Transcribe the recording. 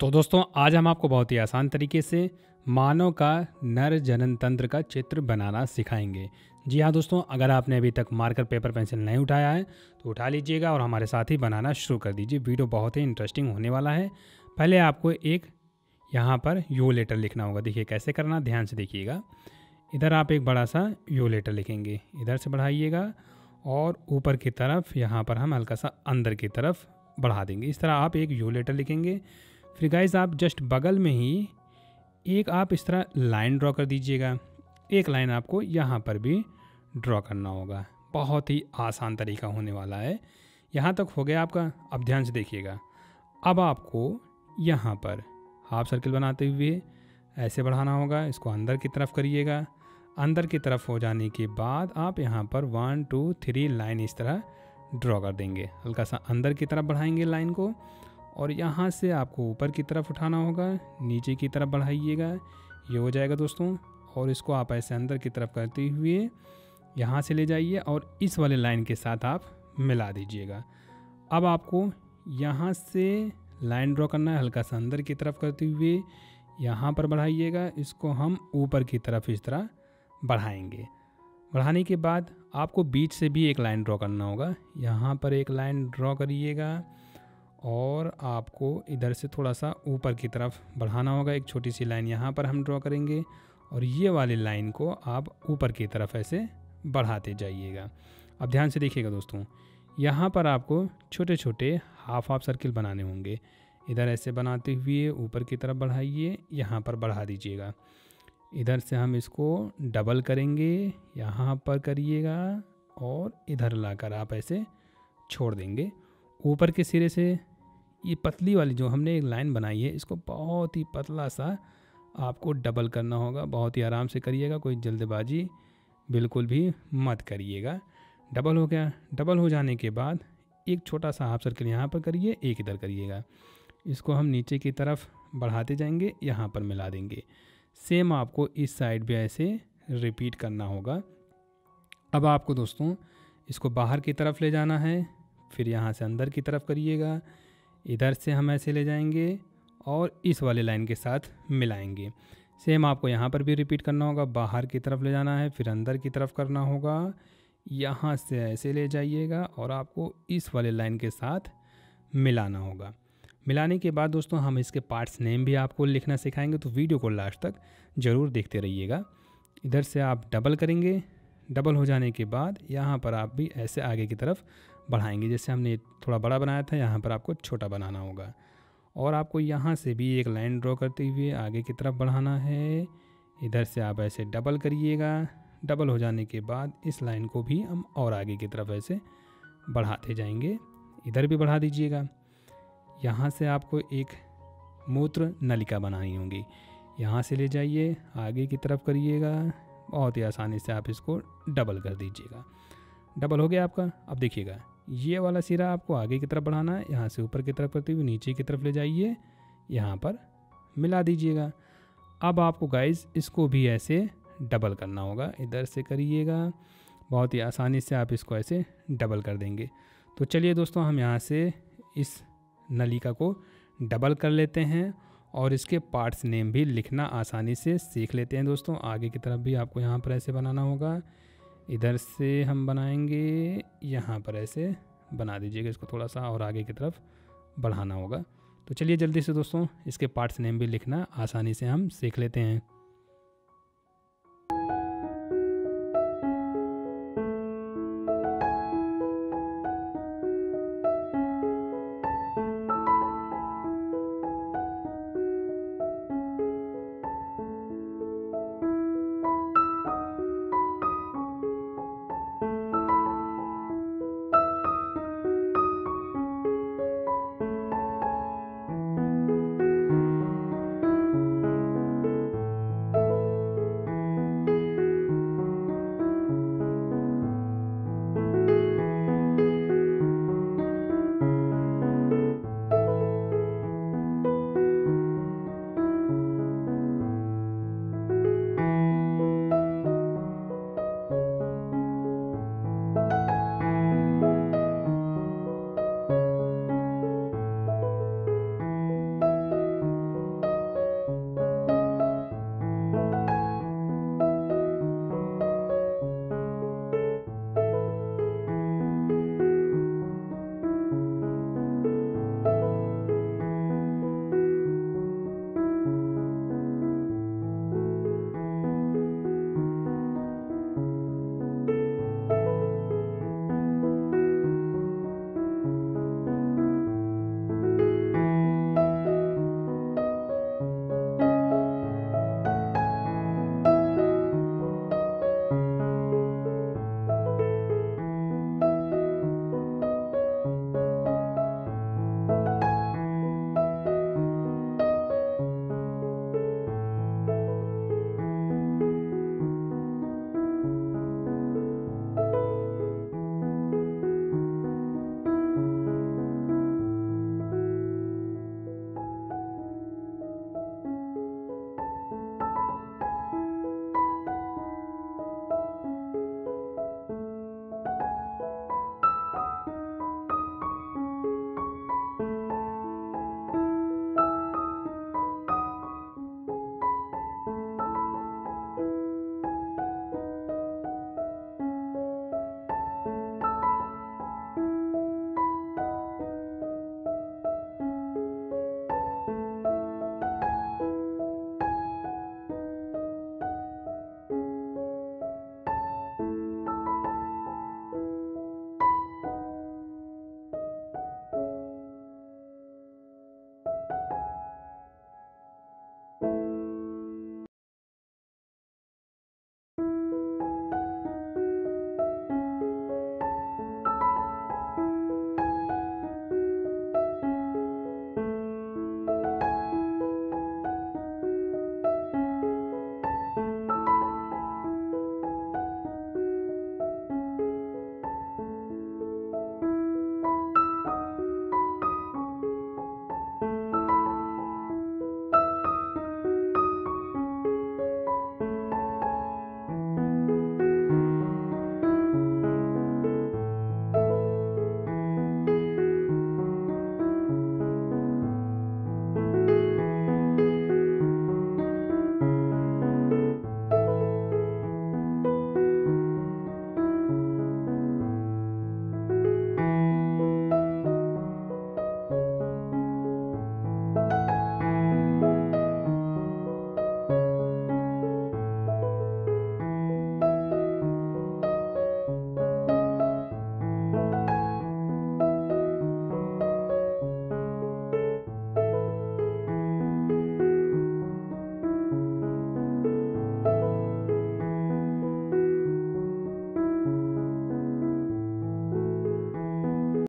तो दोस्तों आज हम आपको बहुत ही आसान तरीके से मानव का नर जनन तंत्र का चित्र बनाना सिखाएंगे। जी हाँ दोस्तों, अगर आपने अभी तक मार्कर पेपर पेंसिल नहीं उठाया है तो उठा लीजिएगा और हमारे साथ ही बनाना शुरू कर दीजिए। वीडियो बहुत ही इंटरेस्टिंग होने वाला है। पहले आपको एक यहाँ पर यू लेटर लिखना होगा। देखिए कैसे करना, ध्यान से देखिएगा। इधर आप एक बड़ा सा यू लेटर लिखेंगे, इधर से बढ़ाइएगा और ऊपर की तरफ यहाँ पर हम हल्का सा अंदर की तरफ बढ़ा देंगे। इस तरह आप एक यू लेटर लिखेंगे। फिर गाइस आप जस्ट बगल में ही एक आप इस तरह लाइन ड्रॉ कर दीजिएगा। एक लाइन आपको यहाँ पर भी ड्रॉ करना होगा। बहुत ही आसान तरीका होने वाला है। यहाँ तक हो गया आपका। अब ध्यान से देखिएगा, अब आपको यहाँ पर हाफ सर्किल बनाते हुए ऐसे बढ़ाना होगा। इसको अंदर की तरफ करिएगा। अंदर की तरफ हो जाने के बाद आप यहाँ पर 1 2 3 लाइन इस तरह ड्रॉ कर देंगे। हल्का सा अंदर की तरफ बढ़ाएंगे लाइन को और यहाँ से आपको ऊपर की तरफ उठाना होगा, नीचे की तरफ बढ़ाइएगा। ये हो जाएगा दोस्तों। और इसको आप ऐसे अंदर की तरफ करते हुए यहाँ से ले जाइए और इस वाले लाइन के साथ आप मिला दीजिएगा। अब आपको यहाँ से लाइन ड्रॉ करना है, हल्का सा अंदर की तरफ करते हुए यहाँ पर बढ़ाइएगा। इसको हम ऊपर की तरफ इस तरह बढ़ाएंगे। बढ़ाने के बाद आपको बीच से भी एक लाइन ड्रॉ करना होगा। यहाँ पर एक लाइन ड्रॉ करिएगा और आपको इधर से थोड़ा सा ऊपर की तरफ बढ़ाना होगा। एक छोटी सी लाइन यहाँ पर हम ड्रॉ करेंगे और ये वाली लाइन को आप ऊपर की तरफ ऐसे बढ़ाते जाइएगा। अब ध्यान से देखिएगा दोस्तों, यहाँ पर आपको छोटे छोटे हाफ सर्किल बनाने होंगे। इधर ऐसे बनाते हुए ऊपर की तरफ बढ़ाइए, यहाँ पर बढ़ा दीजिएगा। इधर से हम इसको डबल करेंगे, यहाँ पर करिएगा और इधर लाकर आप ऐसे छोड़ देंगे। ऊपर के सिरे से ये पतली वाली जो हमने एक लाइन बनाई है, इसको बहुत ही पतला सा आपको डबल करना होगा। बहुत ही आराम से करिएगा, कोई जल्दबाजी बिल्कुल भी मत करिएगा। डबल हो गया। डबल हो जाने के बाद एक छोटा सा हाफ सर्कल यहाँ पर करिए, एक इधर करिएगा। इसको हम नीचे की तरफ बढ़ाते जाएंगे, यहाँ पर मिला देंगे। सेम आपको इस साइड भी ऐसे रिपीट करना होगा। अब आपको दोस्तों इसको बाहर की तरफ ले जाना है, फिर यहाँ से अंदर की तरफ करिएगा। इधर से हम ऐसे ले जाएंगे और इस वाले लाइन के साथ मिलाएंगे। सेम आपको यहाँ पर भी रिपीट करना होगा। बाहर की तरफ ले जाना है, फिर अंदर की तरफ करना होगा। यहाँ से ऐसे ले जाइएगा और आपको इस वाले लाइन के साथ मिलाना होगा। मिलाने के बाद दोस्तों हम इसके पार्ट्स नेम भी आपको लिखना सिखाएंगे, तो वीडियो को लास्ट तक ज़रूर देखते रहिएगा। इधर से आप डबल करेंगे। डबल हो जाने के बाद यहाँ पर आप भी ऐसे आगे की तरफ बढ़ाएंगे। जैसे हमने थोड़ा बड़ा बनाया था, यहाँ पर आपको छोटा बनाना होगा। और आपको यहाँ से भी एक लाइन ड्रॉ करते हुए आगे की तरफ बढ़ाना है। इधर से आप ऐसे डबल करिएगा। डबल हो जाने के बाद इस लाइन को भी हम और आगे की तरफ ऐसे बढ़ाते जाएंगे। इधर भी बढ़ा दीजिएगा। यहाँ से आपको एक मूत्र नलिका बनानी होगी। यहाँ से ले जाइए, आगे की तरफ करिएगा। बहुत ही आसानी से आप इसको डबल कर दीजिएगा। डबल हो गया आपका। अब देखिएगा, ये वाला सिरा आपको आगे की तरफ बढ़ाना है। यहाँ से ऊपर की तरफ करते हुए नीचे की तरफ ले जाइए, यहाँ पर मिला दीजिएगा। अब आपको गाइस इसको भी ऐसे डबल करना होगा। इधर से करिएगा। बहुत ही आसानी से आप इसको ऐसे डबल कर देंगे। तो चलिए दोस्तों, हम यहाँ से इस नलिका को डबल कर लेते हैं और इसके पार्ट्स नेम भी लिखना आसानी से सीख लेते हैं दोस्तों। आगे की तरफ भी आपको यहाँ पर ऐसे बनाना होगा। इधर से हम बनाएंगे, यहाँ पर ऐसे बना दीजिएगा। इसको थोड़ा सा और आगे की तरफ बढ़ाना होगा। तो चलिए जल्दी से दोस्तों इसके पार्ट्स नेम भी लिखना आसानी से हम सीख लेते हैं।